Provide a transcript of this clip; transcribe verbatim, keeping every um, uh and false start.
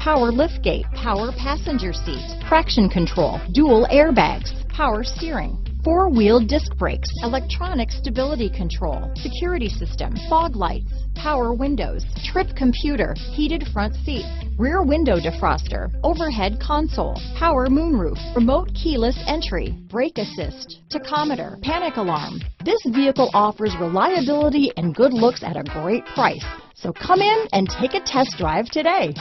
power liftgate, power passenger seat, traction control, dual airbags, power steering, four-wheel disc brakes, electronic stability control, security system, fog lights, power windows, trip computer, heated front seats, rear window defroster, overhead console, power moonroof, remote keyless entry, brake assist, tachometer, panic alarm. This vehicle offers reliability and good looks at a great price. So come in and take a test drive today.